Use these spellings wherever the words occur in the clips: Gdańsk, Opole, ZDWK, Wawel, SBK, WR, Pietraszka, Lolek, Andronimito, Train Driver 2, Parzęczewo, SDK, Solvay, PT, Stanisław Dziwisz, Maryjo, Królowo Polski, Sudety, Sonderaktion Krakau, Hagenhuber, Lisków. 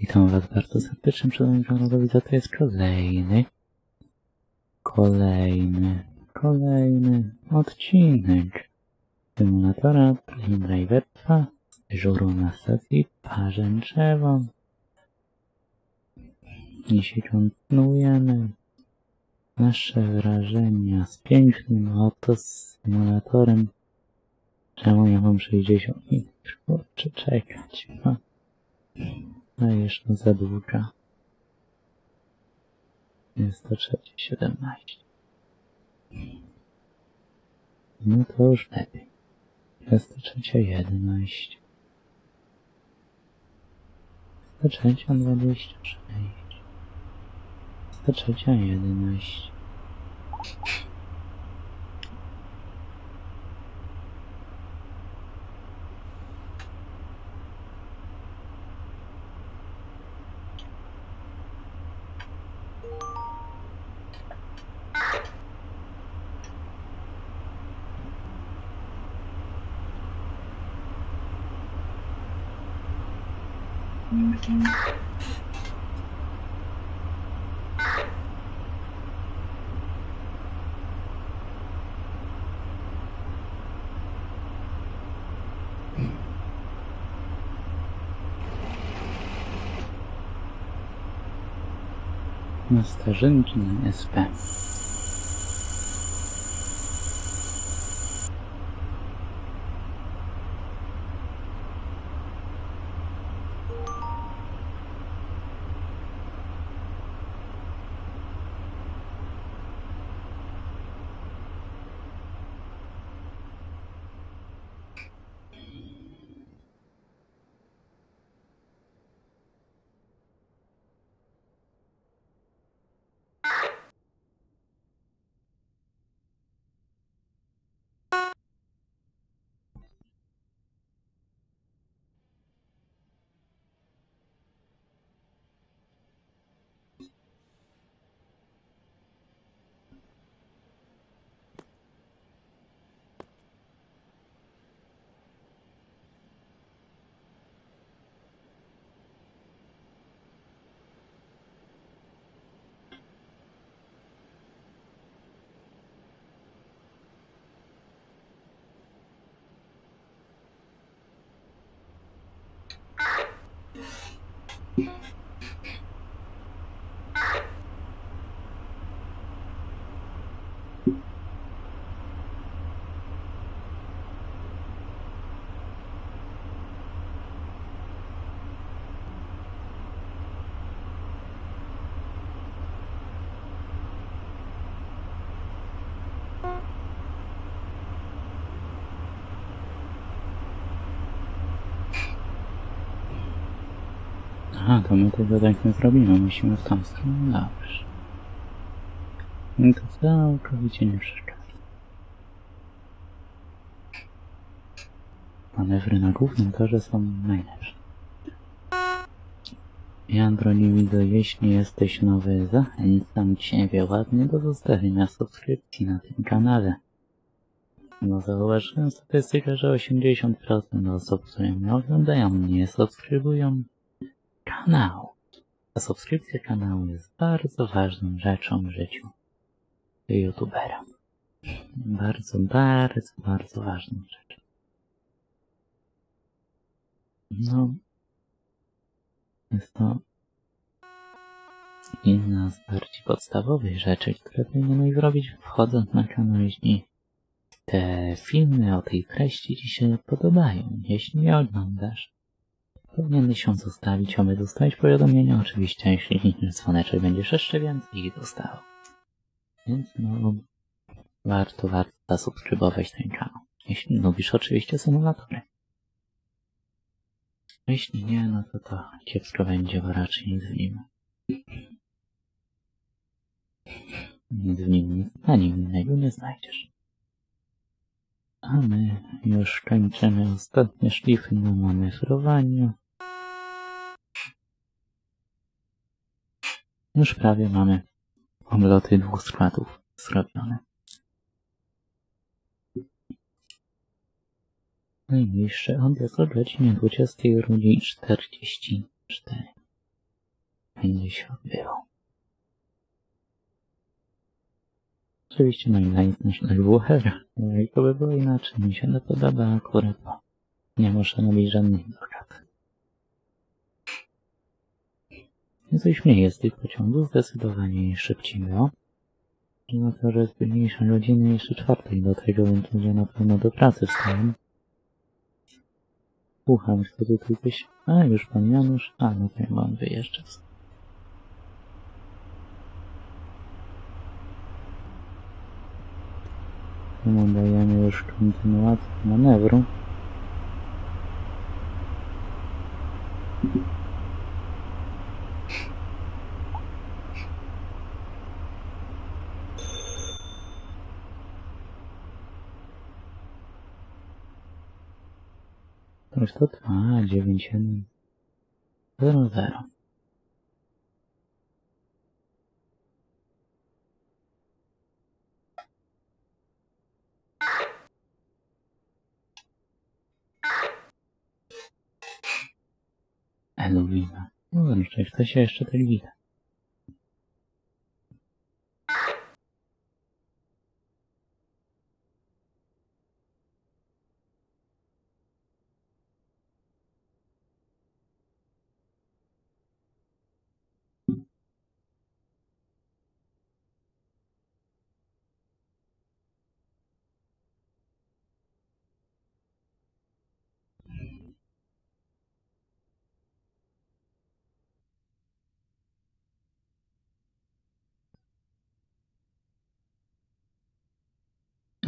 Witam Was bardzo serdecznie, przedem Żonodowi, za to jest kolejny odcinek symulatora Train Driver 2 z dyżuru na stacji Parzęczewo. Dzisiaj kontynuujemy nasze wrażenia z pięknym auto z symulatorem. Czemu ja mam 60 minut? Czy czekać? No i jeszcze ZDWK. Jest to 3:17. No to już lepiej. Jest to 3:11. Jest to 3:26. Jest to 3:11. Na starzynki na SP. A, to my tego tak nie zrobimy, musimy w tą stronę, dobrze. I to całkowicie nie przeszkadza. Manewry na głównym torze są najlepsze. I Andronimito, jeśli jesteś nowy, zachęcam Ciebie ładnie do zostawienia subskrypcji na tym kanale. No zauważyłem statystykę, że 80% osób, które mnie oglądają, nie subskrybują kanału. A subskrypcja kanału jest bardzo ważną rzeczą w życiu youtubera. Bardzo ważną rzeczą. No, jest to jedna z bardziej podstawowych rzeczy, które powinieneś zrobić, wchodząc na kanał, jeśli te filmy o tej treści Ci się podobają. Jeśli nie oglądasz, powinieneś się zostawić, aby dostać powiadomienia. Oczywiście, jeśli klikniesz dzwoneczek, będziesz jeszcze więcej ich dostał. Więc no, warto zasubskrybować ten kanał. Jeśli lubisz oczywiście symulatory. Jeśli nie, no to kiepsko będzie, bo raczej nic w nim. Nic w nim nie stanie, innego nie znajdziesz. A my już kończymy ostatnie szlify na manewrowaniu. Już prawie mamy obloty dwóch składów zrobione. Najbliższy odjazd o godzinie 22:44. będzie się odbywał. Oczywiście no i na instance WR, i to by było inaczej, mi się to podoba akurat, bo nie muszę robić żadnych dodatków. Coś mniej jest tych pociągów, zdecydowanie szybciej było. No to, że jest mniejsza godzina, jeszcze czwartej do tego, więc ludzie na pewno do pracy wstają. Słucham, co tutaj coś... A, już pan Janusz. A, no to ja mam wyjeżdżać. Tu dajemy już kontynuację manewru. Już to trwa 9.7.00. Lubimy. No zresztą chce się jeszcze tak widać.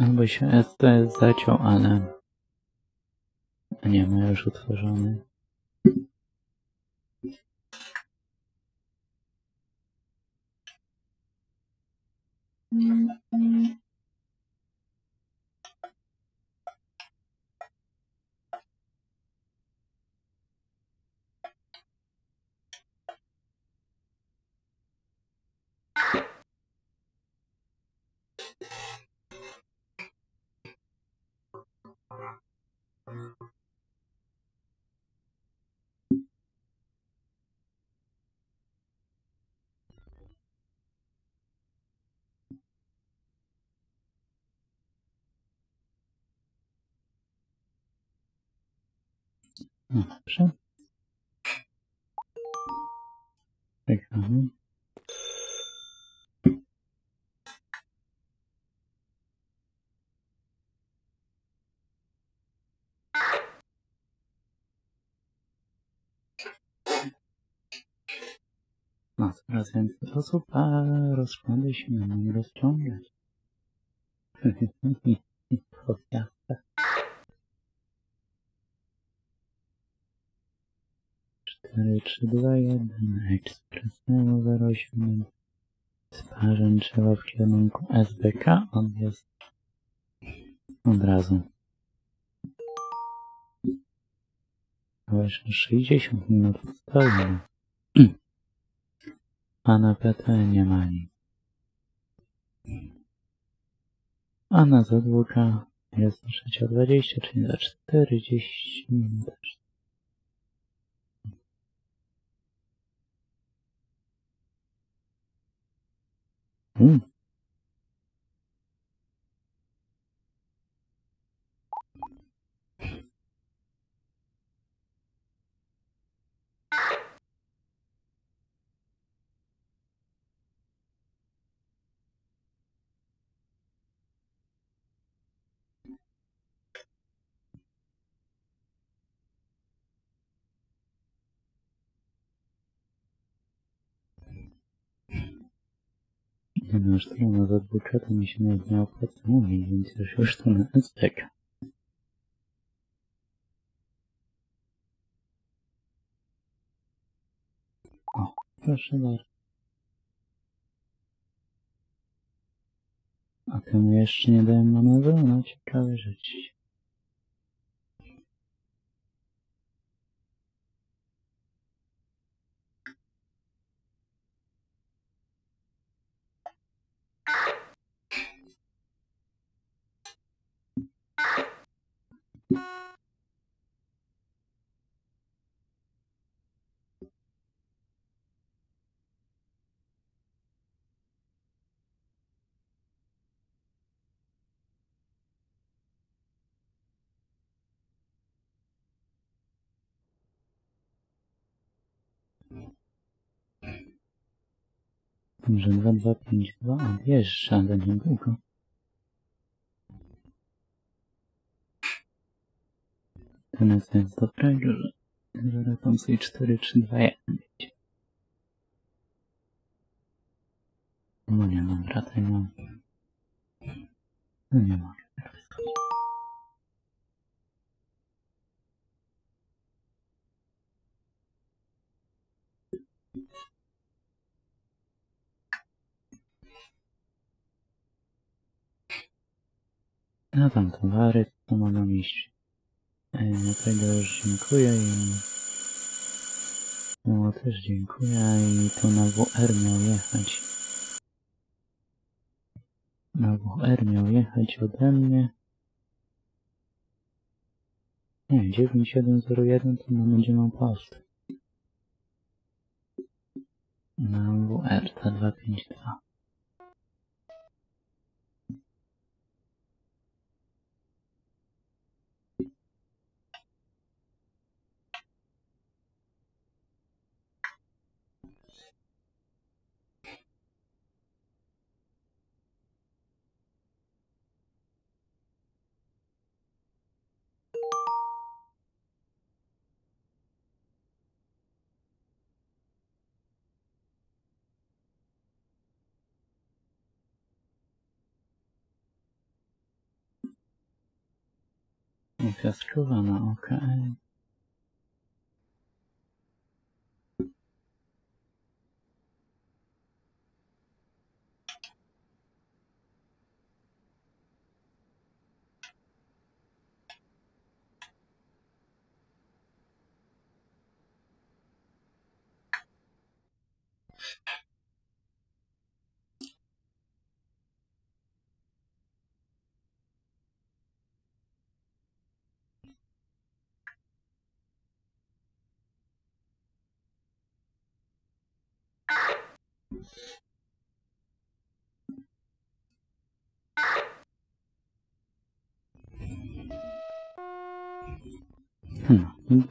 Albo się STS zaciął, ale nie ma już utworzony. No dobrze. Czekamy. No, coraz więcej osób, a rozkłady się będą rozciągać. Ekspres 08 z Parzęczewa w kierunku SBK, on jest od razu. Właśnie 60 minut stoi. A na PT nie ma nic. A na ZDWK jest 3.20, czyli za 40 minut. No już tu na ZDWK to mi się nawet nie opłaca mówić, więc już tu na SDK. O, proszę bardzo. A temu jeszcze nie dałem manewru, no ciekawe rzeczy. tym, że 2252 odjeżdża do niedługo. Teraz jest do prego, że tam sobie 4321. No nie, dobra, to nie. No nie mogę teraz wyskoczyć. No tam towary, to mogą iść. Tego już dziękuję i... No też dziękuję i tu na WR miał jechać. Na WR miał jechać ode mnie. Nie, 9701 to no będzie miał post. Na WR ta 252. Piaskowana, okej. Okay.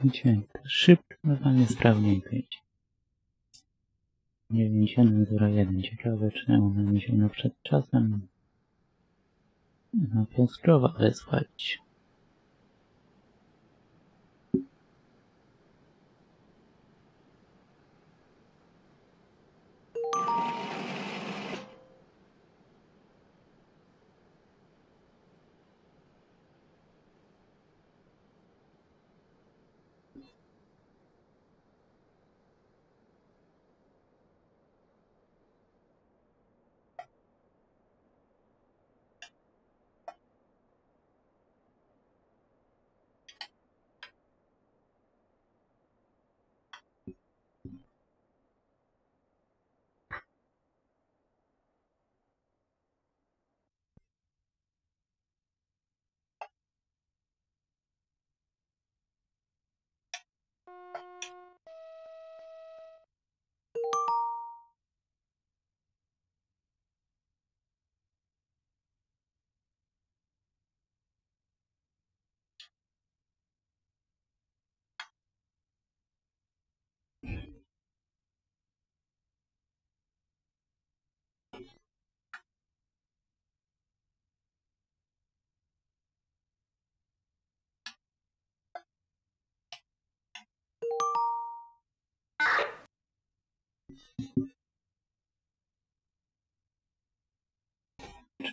Widzicie, szybko, normalnie sprawniej wyjdzie. 9701, ciekawe czemu nam się no przed czasem na Piaskowa wysłać.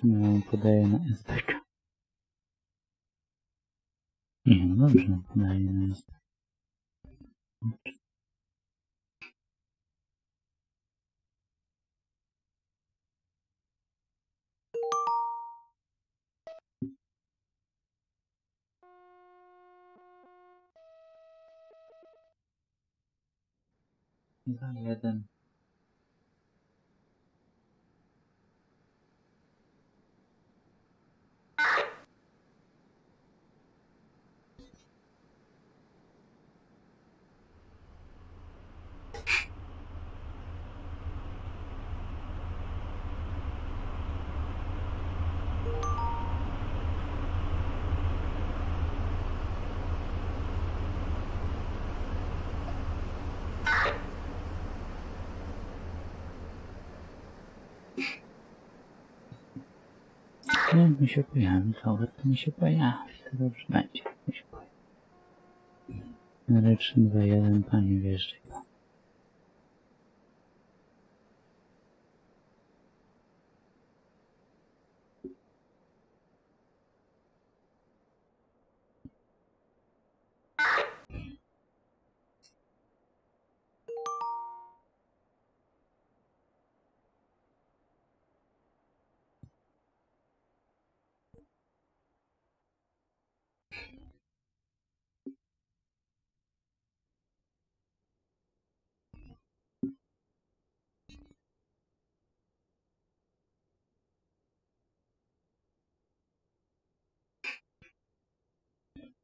Czemu ją podaję na SDK? Nie, no dobrze, podaję na SDK. Za jeden. Czy mi się pojawi? Dobra, to mi się pojawi. To dobrze będzie. Mi się pojawi. 3, 2, 1, panie wjeżdżaj.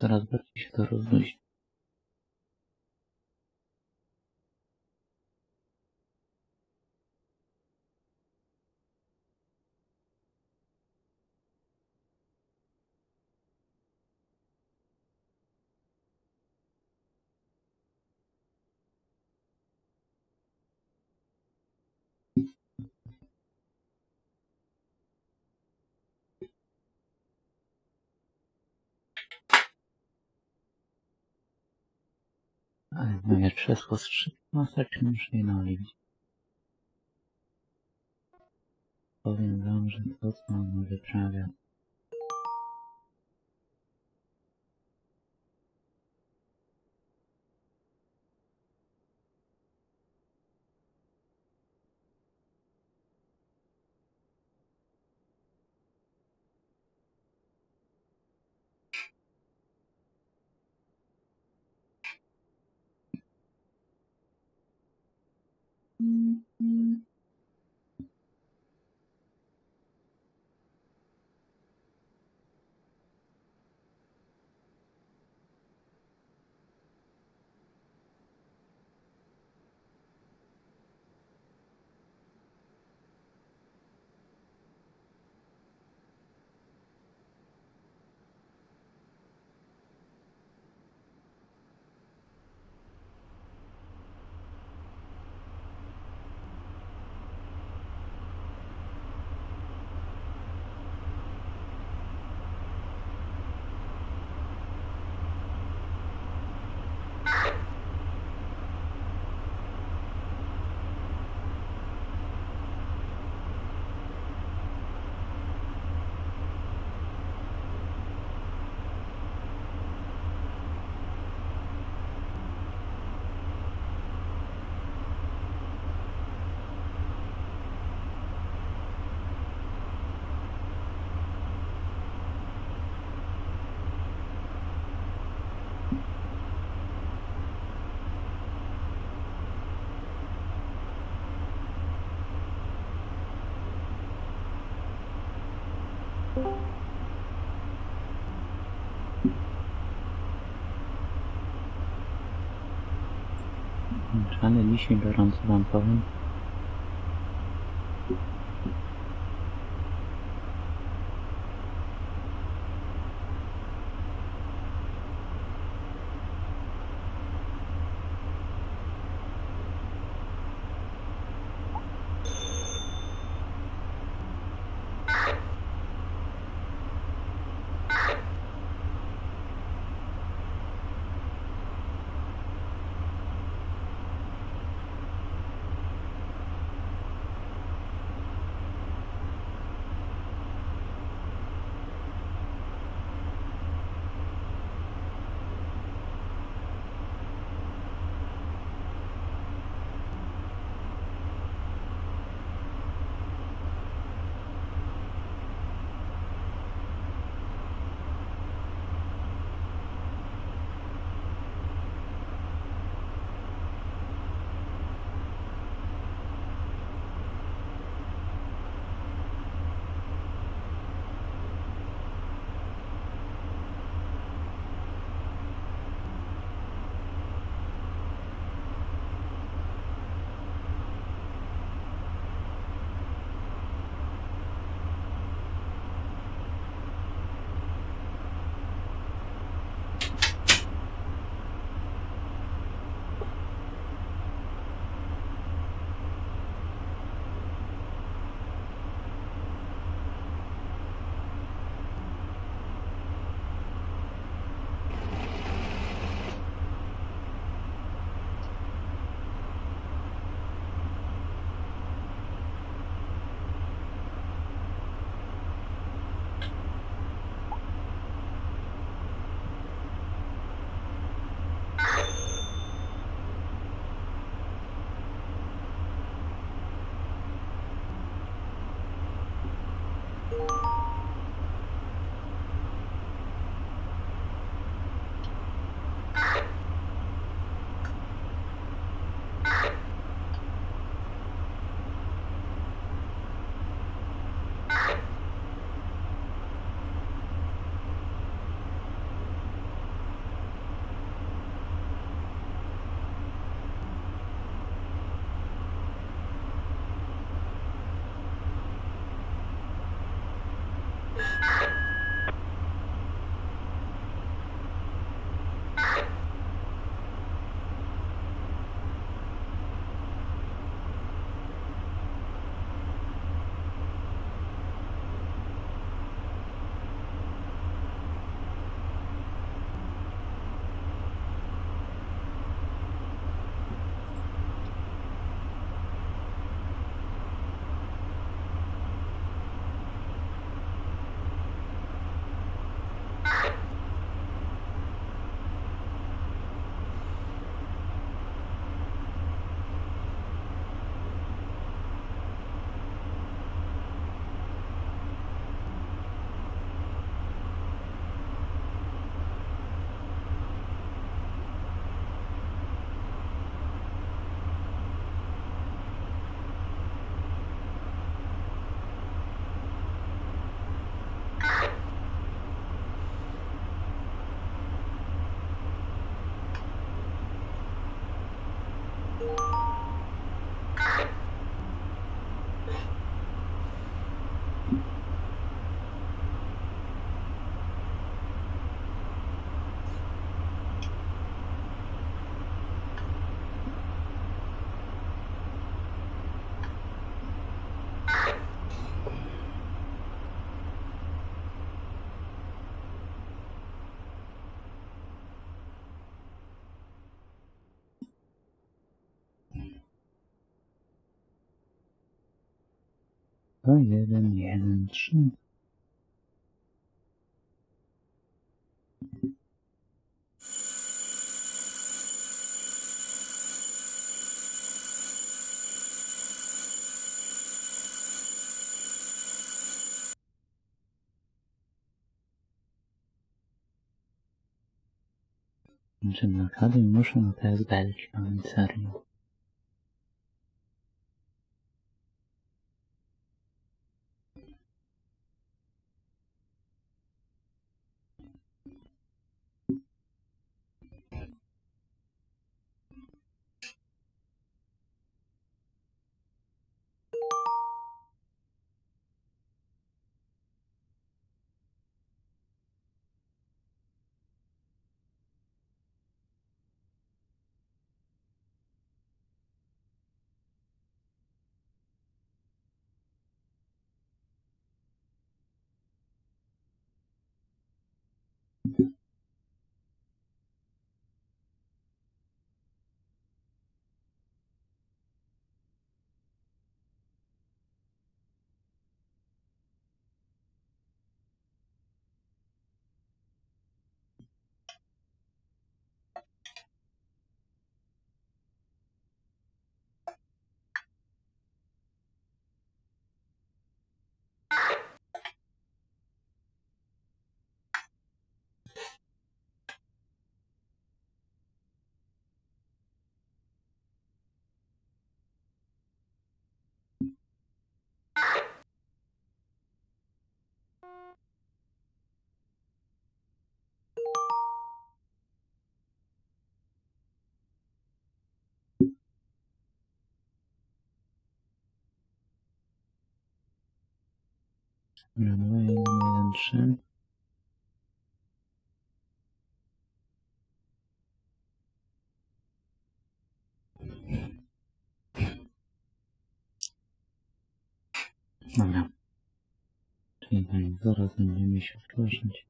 Coraz bardziej się to rozluźni. Ale moje krzesło z 3 maseczek muszę je naoliwić. Powiem wam, że to co on wyprawia. Ale dzisiaj gorąco wam powiem. 2113. Czy nakłady muszą na te zbelki, ale serio. No, 1, 3. Dobra. Czyli tak, zaraz będziemy się wkroczyć.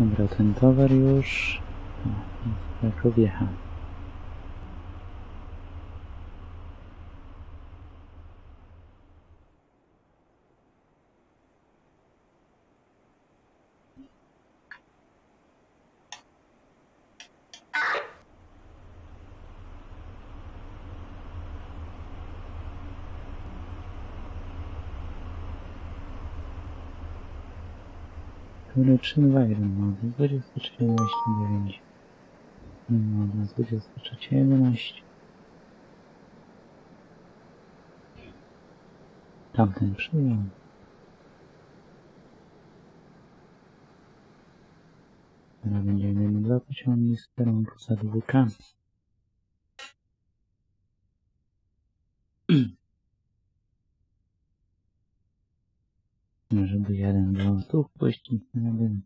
Dobra, ten towar już... jak wjechał. Który Train Driver ma od 23:29, ma od 23:11. Tamten przyjął. Teraz będziemy mieli dwa pociągi z kierunku ZDWK. Żeby jeden był tu wpuścić, jeden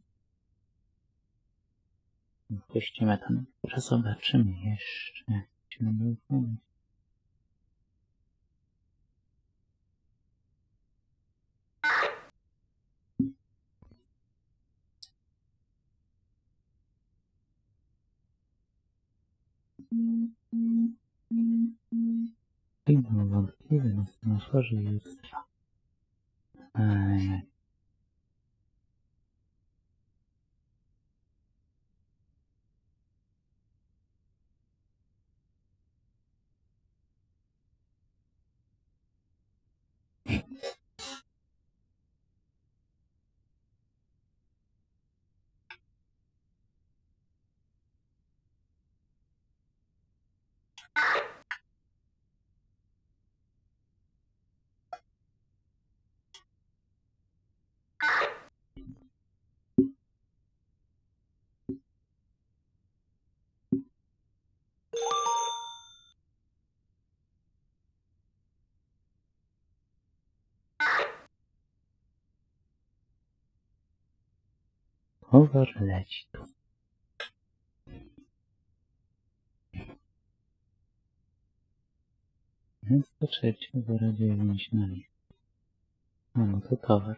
wpuścimy tam. Teraz zobaczymy jeszcze, jak się będą uchwalić. Chyba wątpliwe na otworze jutro. Towar leci tu. Więc to trzecie, 09 na list. A no to towar.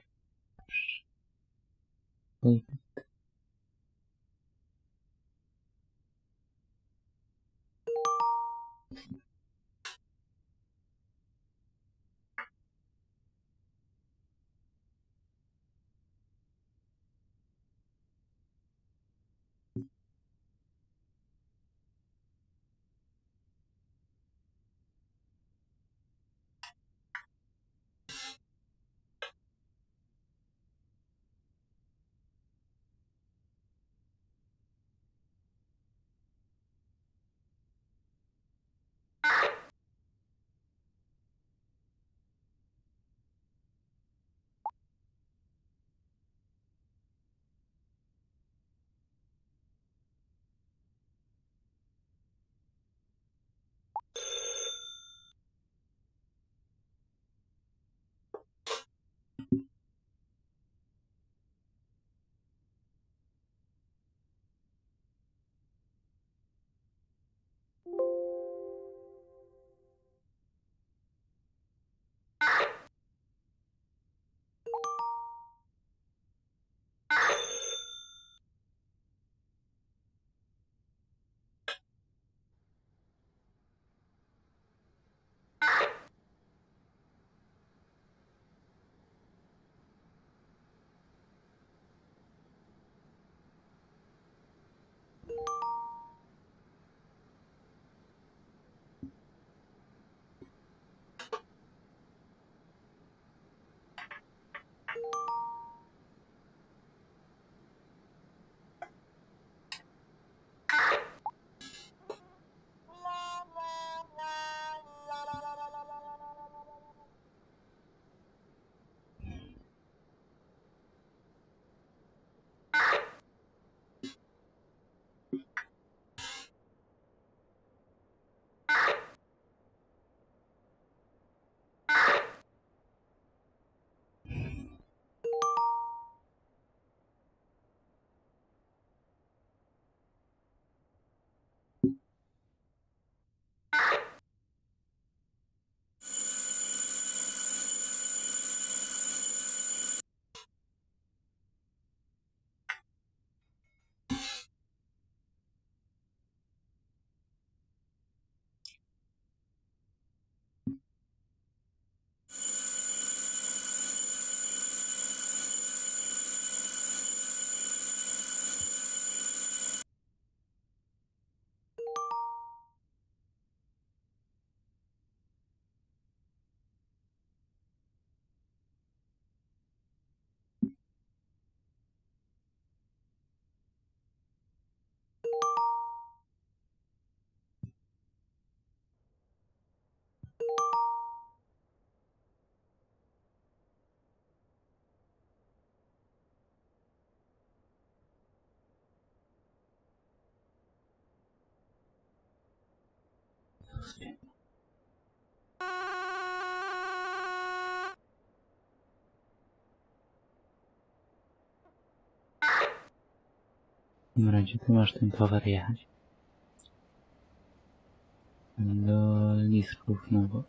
Liskie. Dobra, gdzie ty masz ten towar jechać? Do Lisków, no bo...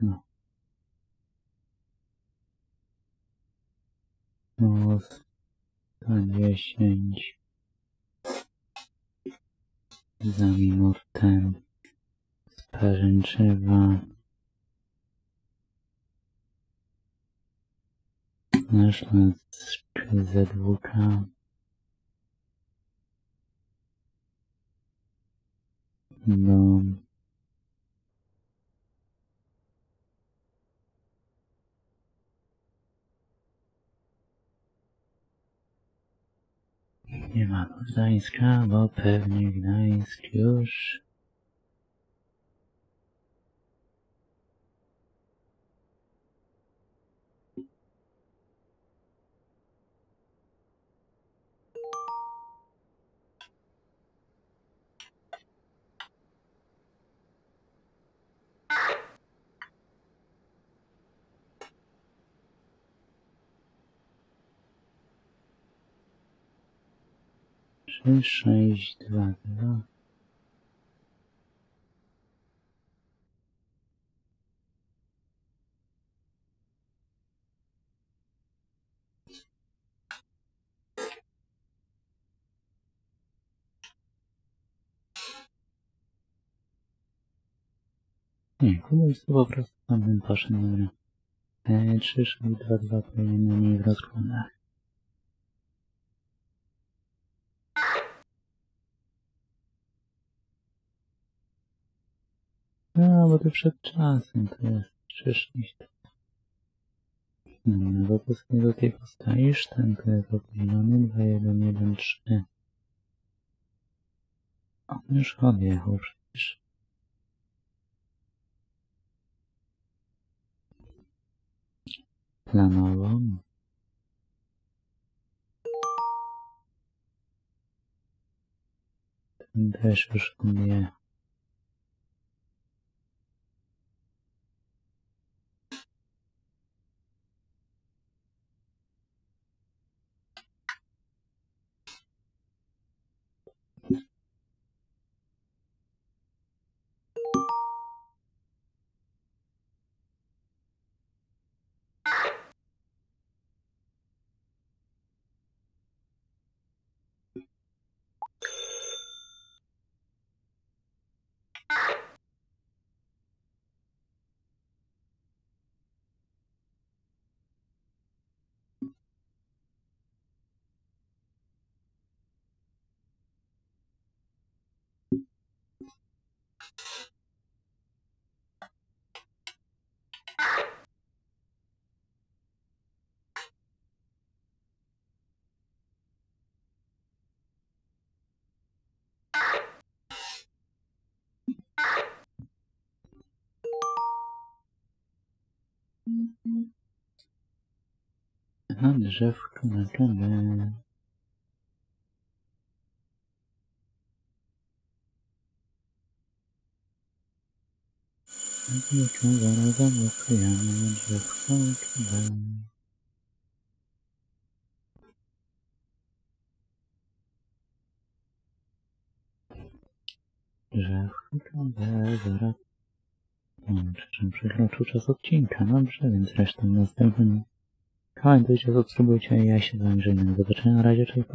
No. Plus 10 za minutę z Parzęczewa nasz ZDWK. No. Nie ma Gdańska, bo pewnie Gdańsk już... Trzy, 6, 2, 2. Nie, komuś to po prostu tam bym poszedł, dobra. 3, 6, 2, 2 powinno mniej w rozkładach. No, bo to przed czasem to jest 3-6. No, bo to sobie do tej postawisz, ten to jest opóźniony, 2-1-1-3. On już odjechał przecież. Planowo. Ten też już odjechał. Na drzewku, na dole. Zarazem odkryjamy drzewko, które... Drzewko, które zaraz... Przy czym przekroczył czas odcinka, dobrze, więc resztę następnym... Kończycie, subskrybujcie, ja się z wami żegnam. Do zobaczenia, na razie, cześć.